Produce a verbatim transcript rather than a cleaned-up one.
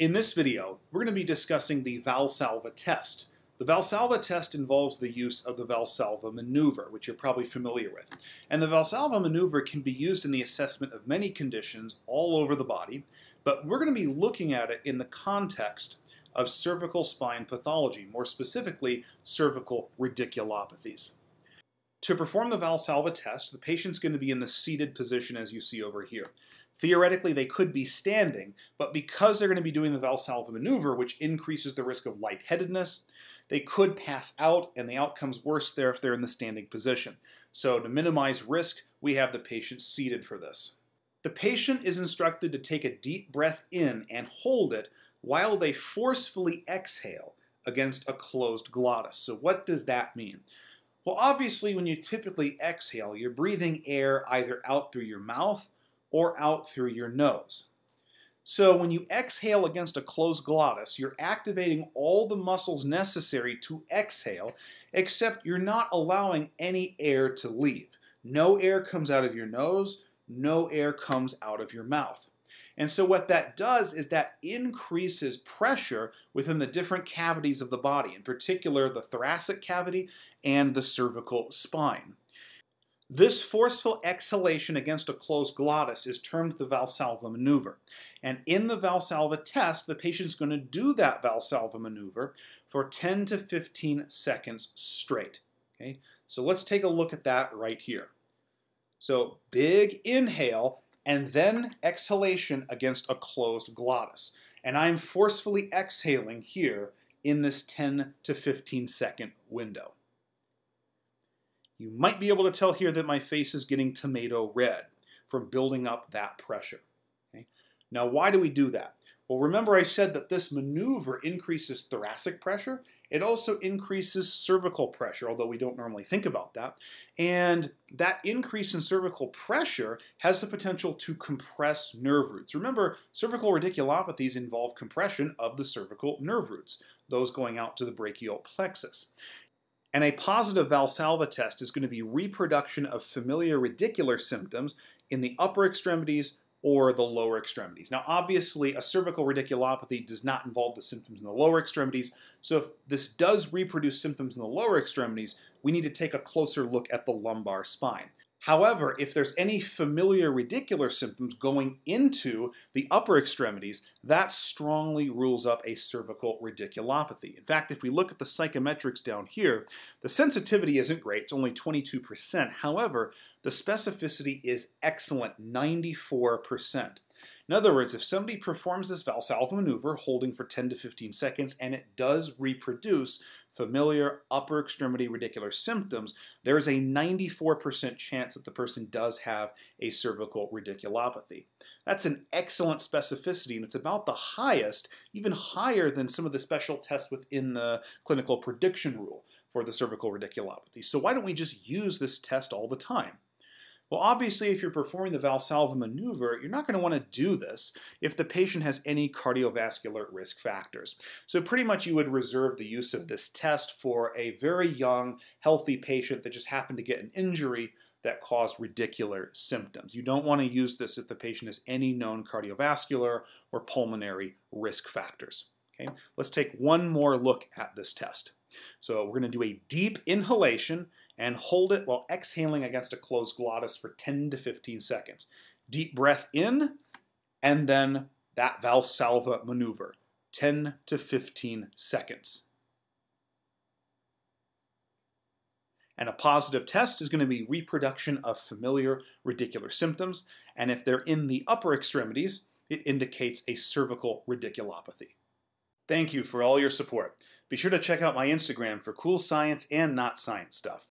In this video, we're going to be discussing the Valsalva test. The Valsalva test involves the use of the Valsalva maneuver, which you're probably familiar with. And the Valsalva maneuver can be used in the assessment of many conditions all over the body, but we're going to be looking at it in the context of cervical spine pathology, more specifically, cervical radiculopathies. To perform the Valsalva test, the patient's going to be in the seated position as you see over here. Theoretically, they could be standing, but because they're going to be doing the Valsalva maneuver, which increases the risk of lightheadedness, they could pass out, and the outcome's worse there if they're in the standing position. So to minimize risk, we have the patient seated for this. The patient is instructed to take a deep breath in and hold it while they forcefully exhale against a closed glottis. So what does that mean? Well, obviously, when you typically exhale, you're breathing air either out through your mouth or out through your nose. So when you exhale against a closed glottis, you're activating all the muscles necessary to exhale, except you're not allowing any air to leave. No air comes out of your nose, no air comes out of your mouth. And so what that does is that increases pressure within the different cavities of the body, in particular the thoracic cavity and the cervical spine. This forceful exhalation against a closed glottis is termed the Valsalva maneuver. And in the Valsalva test, the patient's going to do that Valsalva maneuver for ten to fifteen seconds straight. Okay? So let's take a look at that right here. So big inhale and then exhalation against a closed glottis. And I'm forcefully exhaling here in this ten to fifteen second window. You might be able to tell here that my face is getting tomato red from building up that pressure. Okay? Now, why do we do that? Well, remember I said that this maneuver increases thoracic pressure. It also increases cervical pressure, although we don't normally think about that. And that increase in cervical pressure has the potential to compress nerve roots. Remember, cervical radiculopathies involve compression of the cervical nerve roots, those going out to the brachial plexus. And a positive Valsalva test is going to be reproduction of familiar radicular symptoms in the upper extremities or the lower extremities. Now, obviously, a cervical radiculopathy does not involve the symptoms in the lower extremities. So if this does reproduce symptoms in the lower extremities, we need to take a closer look at the lumbar spine. However, if there's any familiar radicular symptoms going into the upper extremities, that strongly rules up a cervical radiculopathy. In fact, if we look at the psychometrics down here, the sensitivity isn't great. It's only twenty-two percent. However, the specificity is excellent, ninety-four percent. In other words, if somebody performs this Valsalva maneuver, holding for ten to fifteen seconds, and it does reproduce familiar upper extremity radicular symptoms, there is a ninety-four percent chance that the person does have a cervical radiculopathy. That's an excellent specificity, and it's about the highest, even higher than some of the special tests within the clinical prediction rule for the cervical radiculopathy. So why don't we just use this test all the time? Well, obviously, if you're performing the Valsalva maneuver, you're not going to want to do this if the patient has any cardiovascular risk factors. So pretty much you would reserve the use of this test for a very young, healthy patient that just happened to get an injury that caused radicular symptoms. You don't want to use this if the patient has any known cardiovascular or pulmonary risk factors. Okay? Let's take one more look at this test. So we're going to do a deep inhalation and hold it while exhaling against a closed glottis for ten to fifteen seconds. Deep breath in, and then that Valsalva maneuver, ten to fifteen seconds. And a positive test is going to be reproduction of familiar radicular symptoms, and if they're in the upper extremities, it indicates a cervical radiculopathy. Thank you for all your support. Be sure to check out my Instagram for cool science and not science stuff.